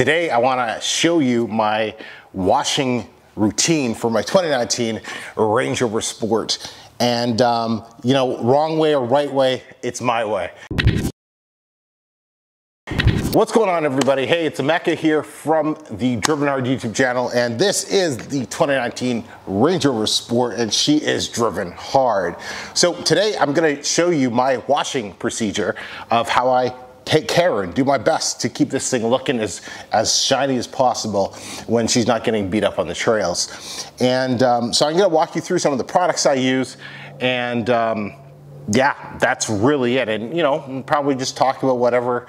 Today, I want to show you my washing routine for my 2019 Range Rover Sport. And you know, wrong way or right way, it's my way. What's going on, everybody? Hey, it's Emeka here from the Driven Hard YouTube channel, and this is the 2019 Range Rover Sport, and she is driven hard. So today I'm gonna show you my washing procedure of how I take care and do my best to keep this thing looking as shiny as possible when she's not getting beat up on the trails. And so I'm gonna walk you through some of the products I use, and yeah, that's really it. And you know, probably just talk about whatever,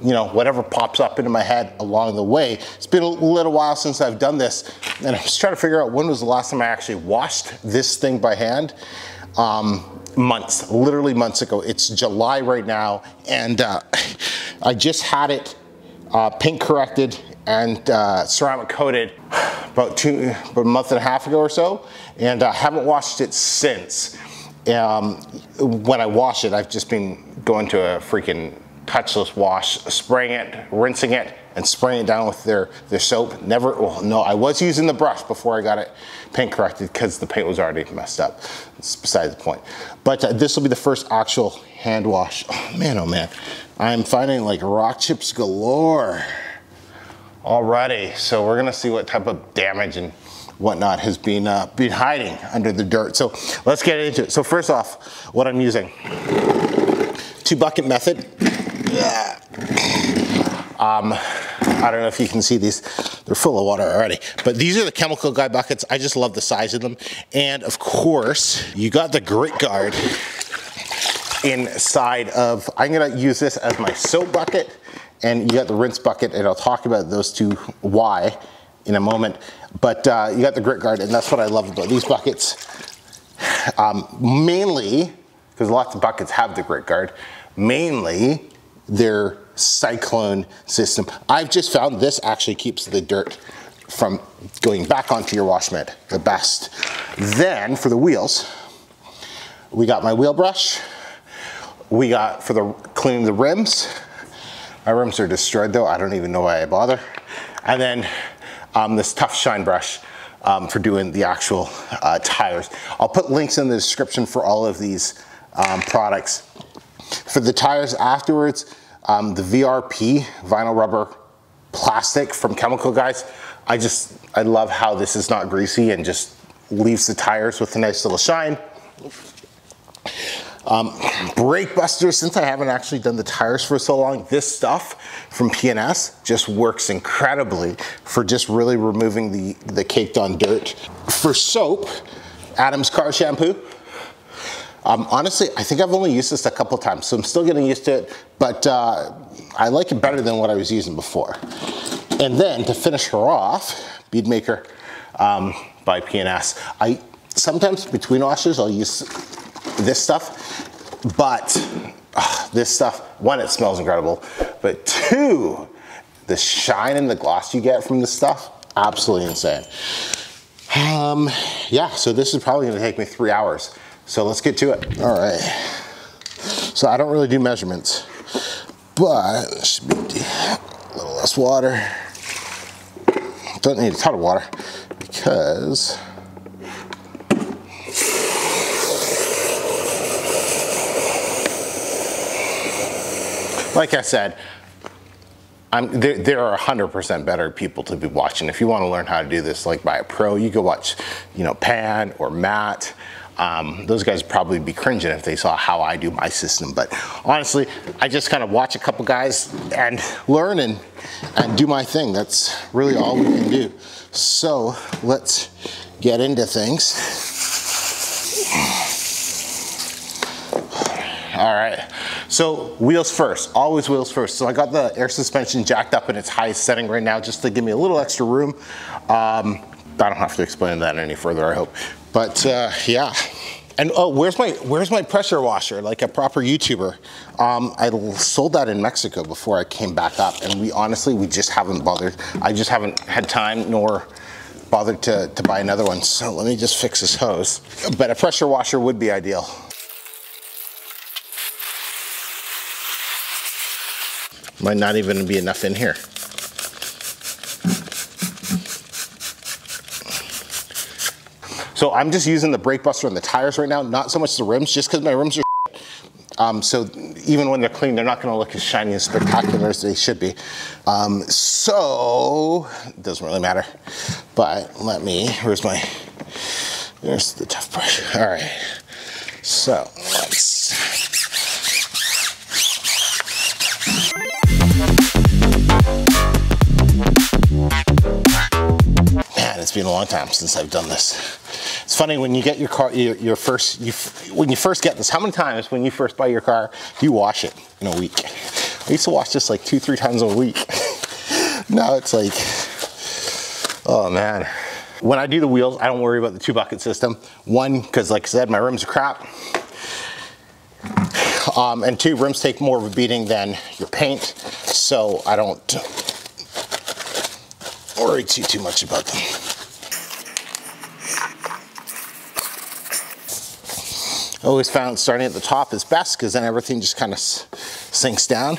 you know, whatever pops up into my head along the way. It's been a little while since I've done this, and I'm just trying to figure out when was the last time I actually washed this thing by hand. Months, literally months ago. It's July right now, and I just had it paint corrected and ceramic coated about a month and a half ago or so, and I haven't washed it since. When I wash it, I've just been going to a freaking touchless wash, spraying it, rinsing it, and spraying it down with their soap. Never, well, no, I was using the brush before I got it paint corrected because the paint was already messed up. It's beside the point. But this will be the first actual hand wash. Oh man, I'm finding like rock chips galore already. So we're gonna see what type of damage and whatnot has been hiding under the dirt. So let's get into it. So first off, what I'm using, 2-bucket method. Yeah. I don't know if you can see these, they're full of water already, but these are the Chemical Guy buckets. I just love the size of them. And of course, you got the Grit Guard inside of, I'm gonna use this as my soap bucket, and you got the rinse bucket, and I'll talk about those two, why, in a moment. But you got the Grit Guard, and that's what I love about these buckets. Mainly, because lots of buckets have the Grit Guard, mainly their Cyclone system. I've just found this actually keeps the dirt from going back onto your wash mitt the best. Then for the wheels, we got my wheel brush. We got for the cleaning the rims. My rims are destroyed though, I don't even know why I bother. And then this Tough Shine brush for doing the actual tires. I'll put links in the description for all of these products. For the tires afterwards, the VRP, vinyl rubber plastic from Chemical Guys. I love how this is not greasy and just leaves the tires with a nice little shine. Brake Buster, since I haven't actually done the tires for so long, this stuff from PNS just works incredibly for just really removing the caked on dirt. For soap, Adam's car shampoo. Honestly, I think I've only used this a couple times, so I'm still getting used to it, but I like it better than what I was using before. And then to finish her off, Bead Maker by PNS. I sometimes between washes, I'll use this stuff, but this stuff, one, it smells incredible, but two, the shine and the gloss you get from this stuff, absolutely insane. Yeah, so this is probably gonna take me 3 hours. So let's get to it. All right, so I don't really do measurements, but it should be a little less water. Don't need a ton of water because like I said, there are 100% better people to be watching. If you want to learn how to do this, like by a pro, you go watch, you know, Pan or Matt. Those guys would probably be cringing if they saw how I do my system. But honestly, I just kind of watch a couple guys and learn and do my thing. That's really all we can do. So let's get into things. All right, so wheels first, always wheels first. So I got the air suspension jacked up in its highest setting right now just to give me a little extra room. I don't have to explain that any further, I hope. But yeah, and oh, where's my pressure washer, like a proper YouTuber? I sold that in Mexico before I came back up, and we just haven't bothered. I just haven't had time nor bothered to buy another one. So let me just fix this hose. But a pressure washer would be ideal. Might not even be enough in here. So I'm just using the Brake Buster on the tires right now, not so much the rims, just because my rims are shit. So even when they're clean, they're not gonna look as shiny and spectacular as they should be. So it doesn't really matter. But let me, there's the tough brush. All right, so let's. Man, it's been a long time since I've done this. It's funny when you get your car, when you first get this, how many times when you first buy your car, you wash it in a week? I used to wash this like 2-3 times a week. Now it's like, oh man. When I do the wheels, I don't worry about the 2-bucket system. One, because like I said, my rims are crap. And two, rims take more of a beating than your paint, so I don't worry too much about them. I always found starting at the top is best, because then everything just kind of sinks down.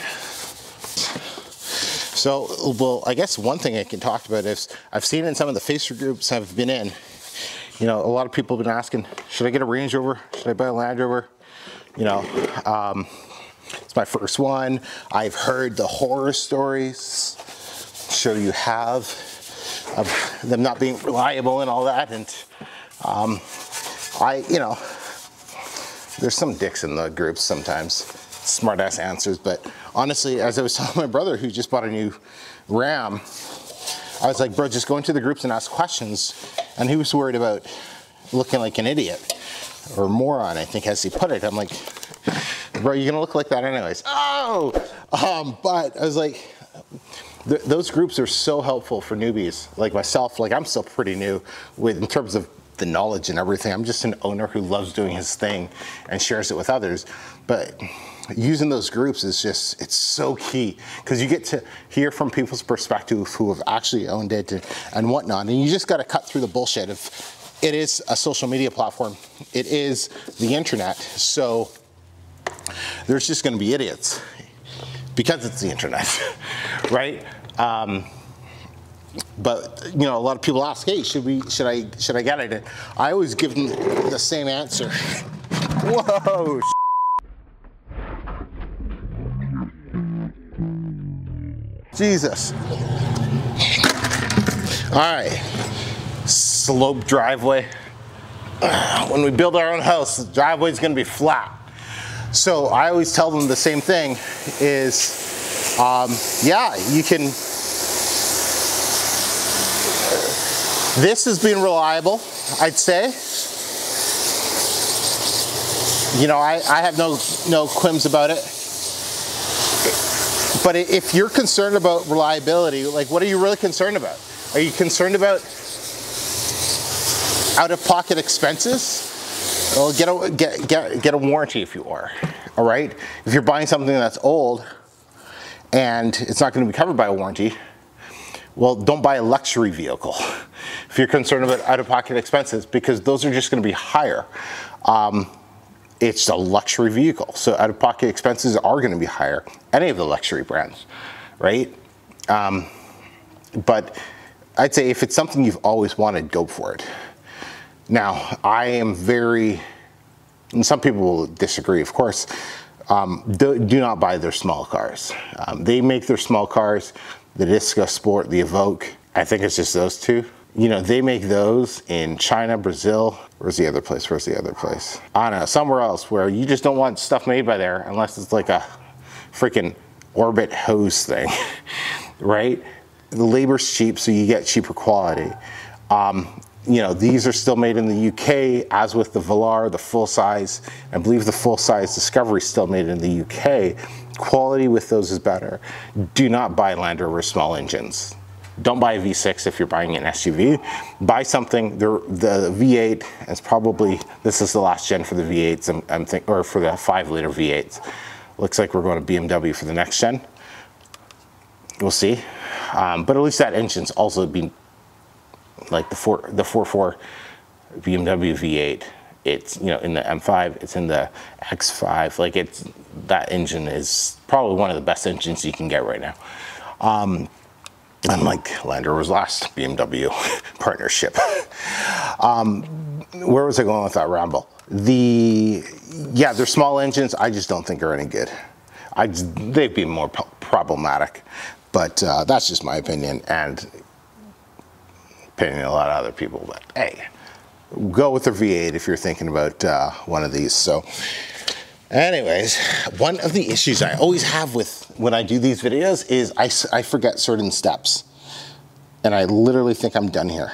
So, well, I guess one thing I can talk about is I've seen in some of the Facebook groups I've been in, you know, a lot of people have been asking, should I get a Range Rover? Should I buy a Land Rover? You know, it's my first one. I've heard the horror stories. I'm sure you have, of them not being reliable and all that. And you know, there's some dicks in the groups sometimes, smart ass answers. But honestly, as I was telling my brother who just bought a new Ram, I was like, bro, just go into the groups and ask questions. And he was worried about looking like an idiot. Or moron, I think, as he put it. I'm like, bro, you're gonna look like that anyways. Oh, but I was like, those groups are so helpful for newbies like myself. Like I'm still pretty new with in terms of the knowledge and everything. I'm just an owner who loves doing his thing and shares it with others. But using those groups is just, it's so key, because you get to hear from people's perspective who have actually owned it and whatnot. And you just got to cut through the bullshit of. It is a social media platform. It is the internet. So there's just gonna be idiots because it's the internet, right? But you know, a lot of people ask, hey, should I get it? I always give them the same answer. Whoa. Jesus. All right. Slope driveway. When we build our own house, the driveway is going to be flat. So I always tell them the same thing is, yeah, you can, this has been reliable, I'd say. You know, I have no qualms about it. But if you're concerned about reliability, like what are you really concerned about? Are you concerned about out-of-pocket expenses? Well, get a warranty if you are, all right? If you're buying something that's old and it's not gonna be covered by a warranty, well, don't buy a luxury vehicle if you're concerned about out-of-pocket expenses, because those are just gonna be higher. It's a luxury vehicle, so out-of-pocket expenses are gonna be higher, any of the luxury brands, right? But I'd say if it's something you've always wanted, go for it. Now, I am very, and some people will disagree, of course, do not buy their small cars. They make their small cars, the Disco Sport, the Evoque, I think it's just those two. You know, they make those in China, Brazil. Where's the other place? I don't know, somewhere else where you just don't want stuff made by there unless it's like a freaking Orbit hose thing, right? The labor's cheap, so you get cheaper quality. You know, these are still made in the UK, as with the Velar, the full-size. I believe the full-size Discovery is still made in the UK. Quality with those is better. Do not buy Land Rover small engines. Don't buy a V6 if you're buying an SUV. Buy something, the V8 is probably, this is the last gen for the V8s, I'm thinking, or for the 5-liter V8s. Looks like we're going to BMW for the next gen. We'll see. But at least that engine's also been, like the 4.4 BMW V8, it's, you know, in the M5, it's in the X5, like it's, that engine is probably one of the best engines you can get right now. Unlike Land Rover's last BMW partnership. where was I going with that ramble? Yeah, they're small engines. I just don't think are any good. They've been more problematic, but that's just my opinion and opinion of a lot of other people. But hey, go with the V8 if you're thinking about one of these. So anyways, one of the issues I always have with when I do these videos is I forget certain steps, and I literally think I'm done here.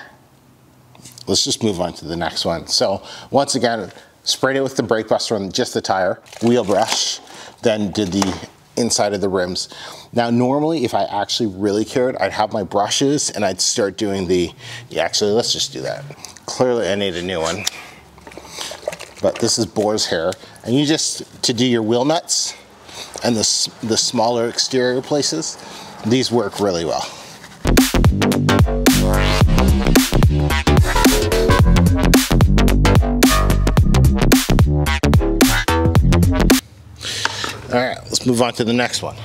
Let's just move on to the next one. So once again, sprayed it with the Brake Buster on just the tire, wheel brush, then did the inside of the rims. Now, normally, if I actually really cared, I'd have my brushes and I'd start doing the, yeah, actually, let's just do that. Clearly, I need a new one, but this is boar's hair. And you just, to do your wheel nuts and the smaller exterior places, these work really well. All right, let's move on to the next one.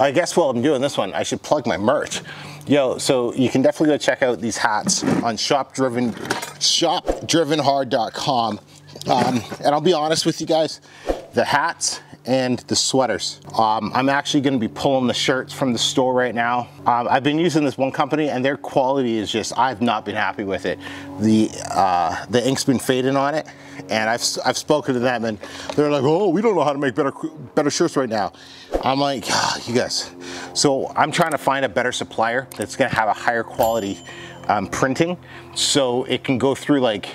I guess while I'm doing this one, I should plug my merch. Yo, so you can definitely go check out these hats on shopdrivenhard.com. And I'll be honest with you guys, the hats and the sweaters. I'm actually gonna be pulling the shirts from the store right now. I've been using this one company and their quality is just, I've not been happy with it. The ink's been fading on it, and I've spoken to them and they're like, oh, we don't know how to make better shirts right now. I'm like, oh, you guys. So I'm trying to find a better supplier that's gonna have a higher quality printing so it can go through like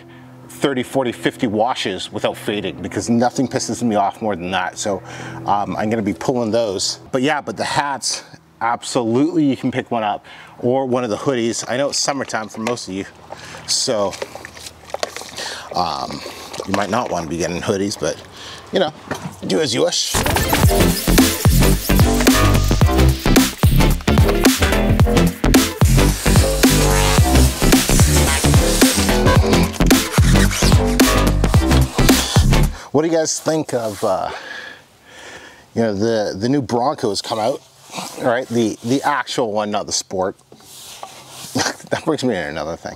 30, 40, 50 washes without fading, because nothing pisses me off more than that. So I'm gonna be pulling those. But yeah, but the hats, absolutely you can pick one up, or one of the hoodies. I know it's summertime for most of you, so you might not want to be getting hoodies, but you know, do as you wish. What do you guys think of, you know, the new Bronco has come out, right? The actual one, not the Sport. That brings me to another thing.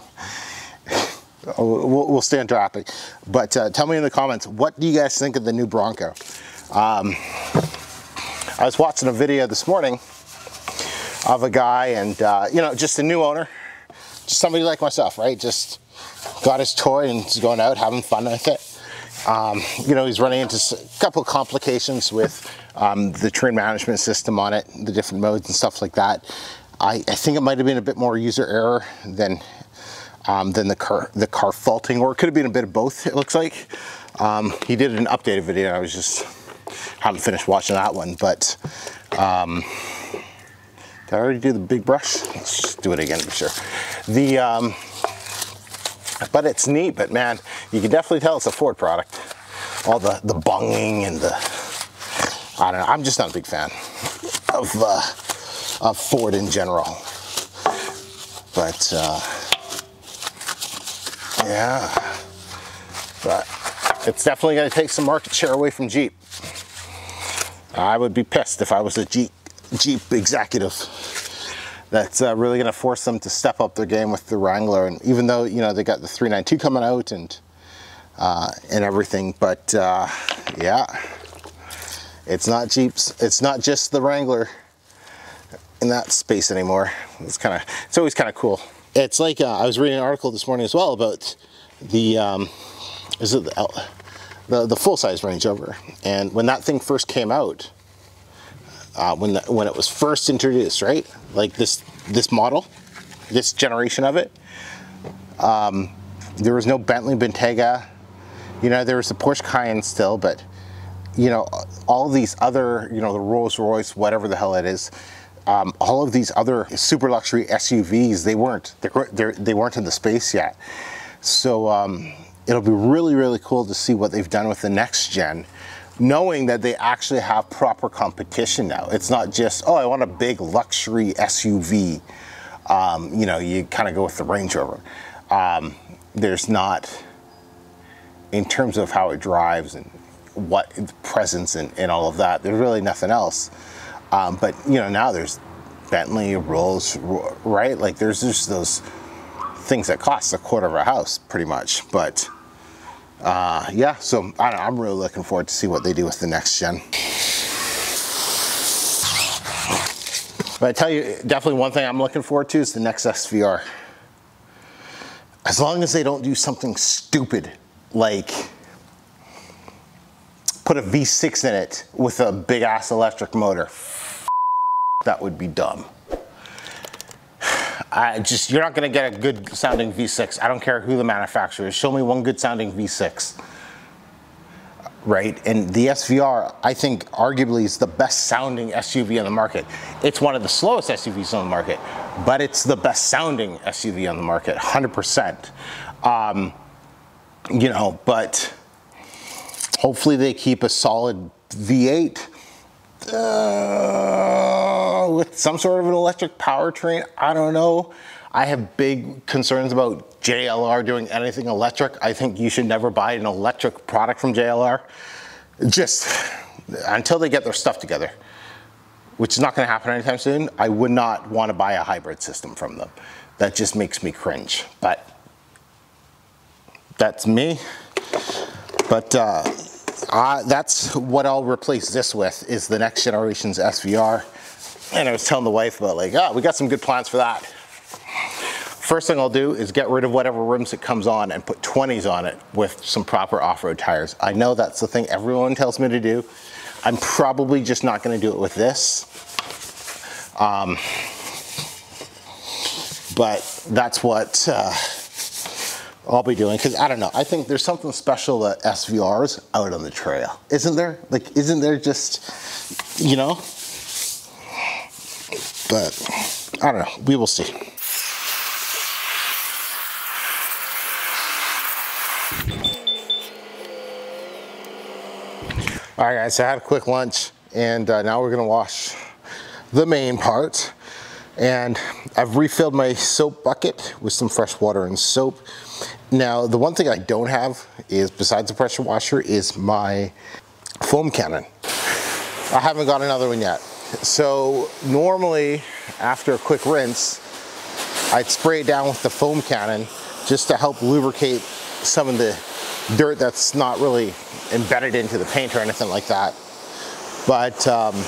We'll stay on topic, but tell me in the comments, what do you guys think of the new Bronco? I was watching a video this morning of a guy and, you know, just a new owner, just somebody like myself, right? Just got his toy and he's going out having fun with it. You know, he's running into a couple of complications with the train management system on it, the different modes and stuff like that. I think it might have been a bit more user error than the car faulting, or it could have been a bit of both, it looks like. He did an updated video. I was just haven't finished watching that one, but did I already do the big brush? Let's just do it again for sure. But it's neat, but man, you can definitely tell it's a Ford product. All the bunging and the, I don't know, I'm just not a big fan of Ford in general. But yeah, but it's definitely gonna take some market share away from Jeep. I would be pissed if I was a Jeep executive. That's really going to force them to step up their game with the Wrangler, and even though, you know, they got the 392 coming out and everything, but yeah, it's not Jeeps, it's not just the Wrangler in that space anymore. It's always kind of cool. It's like I was reading an article this morning as well about the full-size Range Rover, and when that thing first came out. When it was first introduced, right? Like this model, this generation of it, there was no Bentley Bentayga. You know, there was the Porsche Cayenne still, but you know, all these other, you know, the Rolls Royce, whatever the hell it is, all of these other super luxury SUVs, they weren't in the space yet. So it'll be really, really cool to see what they've done with the next gen, knowing that they actually have proper competition now. It's not just, oh, I want a big luxury SUV. You know, you kind of go with the Range Rover. There's not, in terms of how it drives and what presence and all of that, there's really nothing else. But you know, now there's Bentley, Rolls, right? Like there's just those things that cost a quarter of a house pretty much. But yeah, so I don't know, I'm really looking forward to see what they do with the next gen. But I tell you, definitely one thing I'm looking forward to is the next SVR. As long as they don't do something stupid like put a V6 in it with a big ass electric motor. That would be dumb. You're not gonna get a good sounding V6. I don't care who the manufacturer is. Show me one good sounding V6, right? And the SVR, I think arguably is the best sounding SUV on the market. It's one of the slowest SUVs on the market, but it's the best sounding SUV on the market, 100%. You know, but hopefully they keep a solid V8 with some sort of an electric powertrain. I don't know. I have big concerns about JLR doing anything electric. I think you should never buy an electric product from JLR, just until they get their stuff together, which is not going to happen anytime soon. I would not want to buy a hybrid system from them. That just makes me cringe, but that's me. But that's what I'll replace this with, is the next generation's SVR. And I was telling the wife about, like, oh, we got some good plans for that. First thing I'll do is get rid of whatever rims it comes on and put 20s on it with some proper off-road tires. I know that's the thing everyone tells me to do. I'm probably just not going to do it with this. But that's what I'll be doing, because I don't know. I think there's something special about SVRs out on the trail. Isn't there? Like, isn't there just, you know? But I don't know. We will see. All right, guys, so I had a quick lunch, and now we're gonna wash the main parts. And I've refilled my soap bucket with some fresh water and soap. Now, the one thing I don't have is, besides the pressure washer, is my foam cannon. I haven't got another one yet. So normally, after a quick rinse, I'd spray it down with the foam cannon just to help lubricate some of the dirt that's not really embedded into the paint or anything like that. But I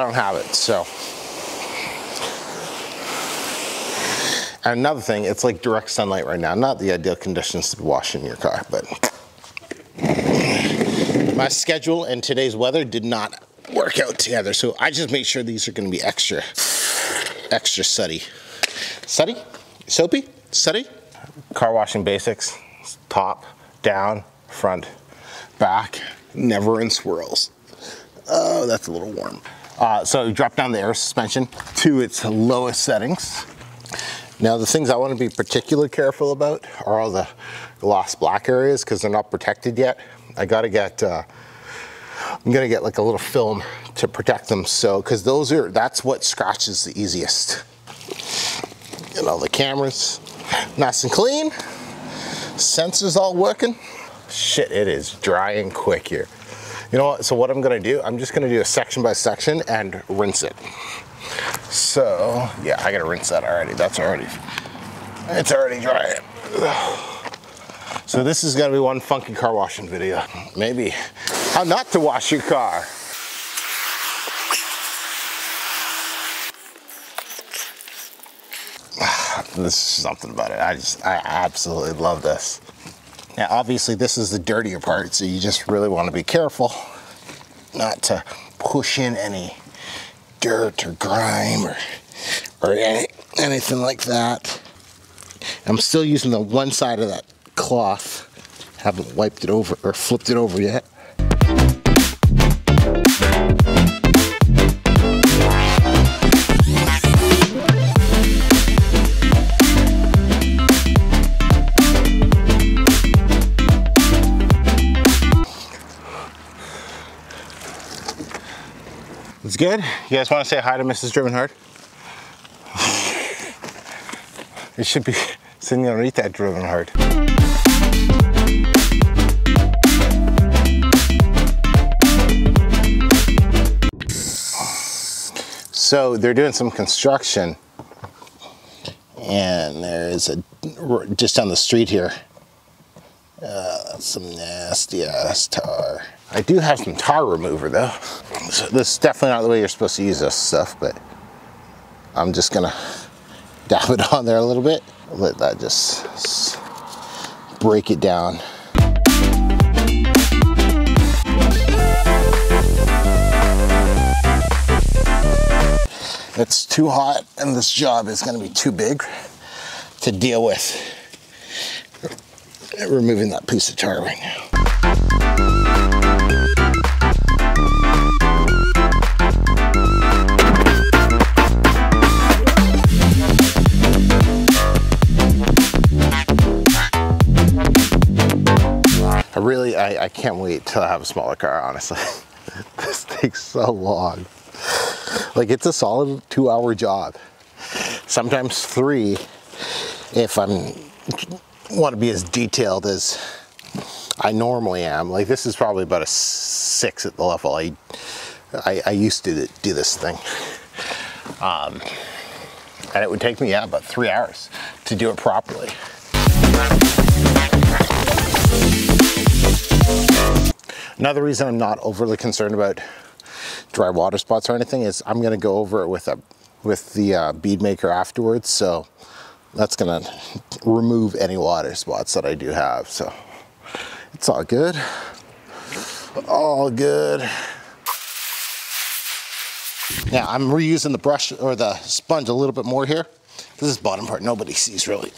don't have it, so. And another thing, it's like direct sunlight right now. Not the ideal conditions to be washing your car, but my schedule and today's weather did not work out together. So I just made sure these are gonna be extra sooty. Sooty? Soapy? Sooty? Car washing basics. Top, down, front, back, never in swirls. Oh, that's a little warm. So we dropped down the air suspension to its lowest settings. Now the things I want to be particularly careful about are all the gloss black areas, because they're not protected yet. I gotta get, I'm gonna get like a little film to protect them. So, because those are, that's what scratches the easiest. And all the cameras, nice and clean. Sensors all working. Shit, it is drying quick here. You know what, so what I'm gonna do, I'm just gonna do a section by section and rinse it. So, yeah, I gotta rinse that already. That's already, it's already dry. So this is gonna be one funky car washing video. Maybe how not to wash your car. This is something about it. I absolutely love this. Now, obviously this is the dirtier part, so you just really want to be careful not to push in any dirt or grime or anything like that. I'm still using the one side of that cloth. Haven't wiped it over or flipped it over yet. It's good. You guys want to say hi to Mrs. Driven Hard? It should be Senorita Driven Hard. So they're doing some construction, and there is a, just down the street here, some nasty ass tar. I do have some tar remover though. So this is definitely not the way you're supposed to use this stuff, but I'm just gonna dab it on there a little bit. Let that just break it down. It's too hot and this job is gonna be too big to deal with removing that piece of tar right now. I can't wait till I have a smaller car, honestly. This takes so long. Like, it's a solid 2 hour job, sometimes 3 if I want to be as detailed as I normally am. Like, this is probably about a 6 at the level I used to do this thing, and it would take me, yeah, about 3 hours to do it properly. Another reason I'm not overly concerned about dry water spots or anything is I'm gonna go over it with the bead maker afterwards, so that's gonna remove any water spots that I do have. So it's all good, all good. Now I'm reusing the brush or the sponge a little bit more here. This is the bottom part nobody sees really,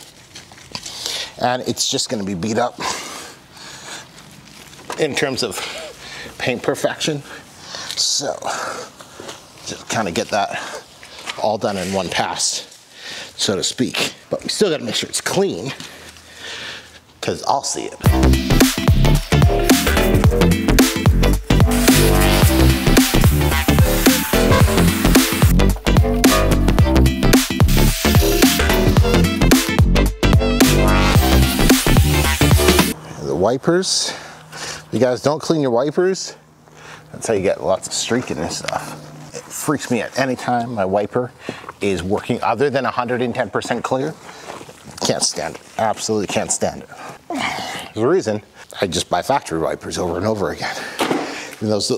and it's just gonna be beat up in terms of paint perfection. So, to kind of get that all done in one pass, so to speak. But we still gotta make sure it's clean, because I'll see it. The wipers. You guys don't clean your wipers, that's how you get lots of streaking and stuff. It freaks me out any time my wiper is working other than 110% clear. Can't stand it, absolutely can't stand it. There's a reason I just buy factory wipers over and over again. And those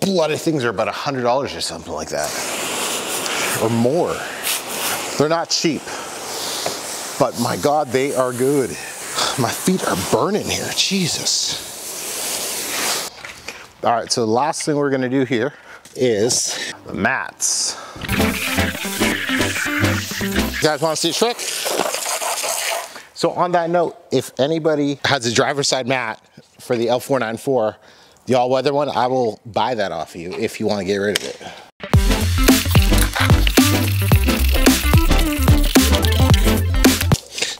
bloody things are about $100 or something like that, or more. They're not cheap, but my God, they are good. My feet are burning here, Jesus. All right, so the last thing we're gonna do here is the mats. You guys wanna see a trick? So on that note, if anybody has a driver's side mat for the L494, the all-weather one, I will buy that off of you if you wanna get rid of it.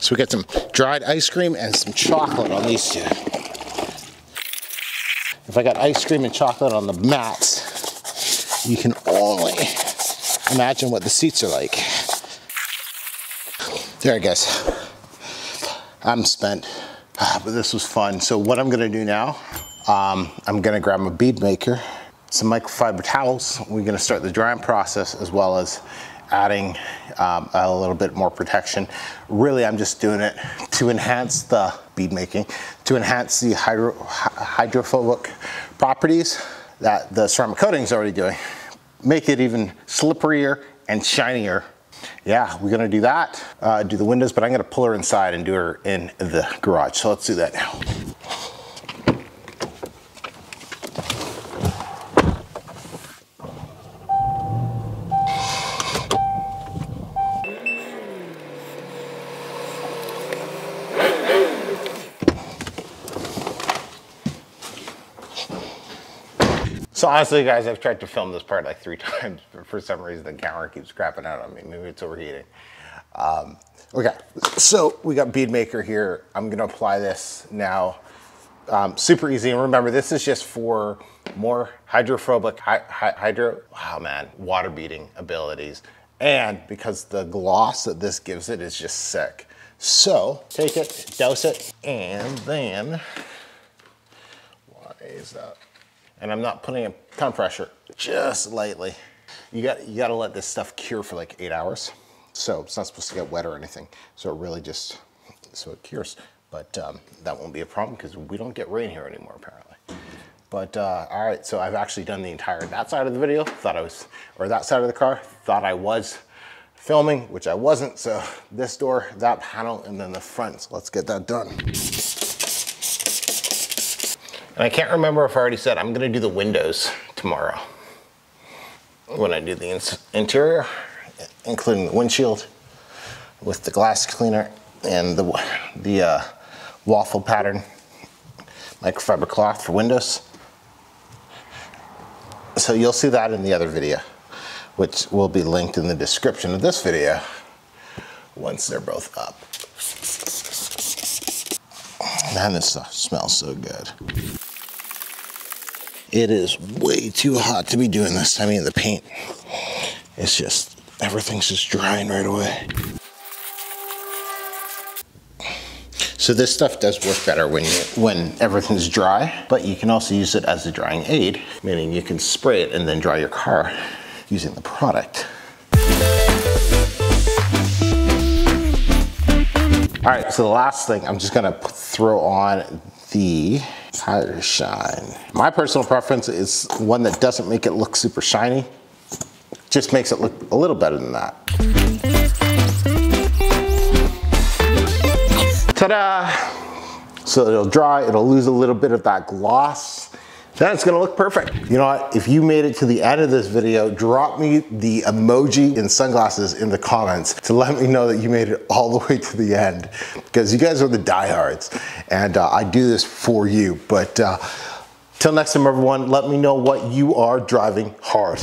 So we got some dried ice cream and some chocolate on these two. If I got ice cream and chocolate on the mats, you can only imagine what the seats are like. There it goes. I'm spent, but this was fun. So what I'm gonna do now, I'm gonna grab my bead maker, some microfiber towels. We're gonna start the drying process as well as adding a little bit more protection. Really, I'm just doing it to enhance the bead making, to enhance the hydrophobic properties that the ceramic coating is already doing. Make it even slipperier and shinier. Yeah, we're gonna do that, do the windows, but I'm gonna pull her inside and do her in the garage. So let's do that now. So honestly, guys, I've tried to film this part like 3 times, but for some reason the camera keeps crapping out on me. Maybe it's overheating. Okay, so we got bead maker here. I'm gonna apply this now. Super easy, and remember, this is just for more hydrophobic, water beading abilities. And because the gloss that this gives it is just sick. So take it, douse it, and then, what is that? And I'm not putting a ton of pressure, just lightly. You got to let this stuff cure for like 8 hours. So it's not supposed to get wet or anything. So it really just, so it cures. But that won't be a problem because we don't get rain here anymore apparently. But all right, so I've actually done the entire that side of the video. Thought I was, or that side of the car, thought I was filming, which I wasn't. So this door, that panel, and then the front. So let's get that done. And I can't remember if I already said I'm gonna do the windows tomorrow when I do the interior, including the windshield with the glass cleaner and the waffle pattern microfiber cloth for windows. So you'll see that in the other video, which will be linked in the description of this video once they're both up. Man, this stuff smells so good. It is way too hot to be doing this. I mean, the paint, it's just, everything's just drying right away. So this stuff does work better when everything's dry, but you can also use it as a drying aid, meaning you can spray it and then dry your car using the product. All right, so the last thing, I'm just gonna throw on the tire shine. My personal preference is one that doesn't make it look super shiny, just makes it look a little better than that. Ta-da! So it'll dry, it'll lose a little bit of that gloss. Then it's gonna look perfect. You know what, if you made it to the end of this video, drop me the emoji and sunglasses in the comments to let me know that you made it all the way to the end, because you guys are the diehards, and I do this for you. But till next time, everyone, let me know what you are driving hard.